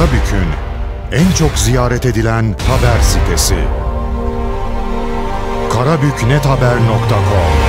Karabük'ün en çok ziyaret edilen haber sitesi karabüknethaber.com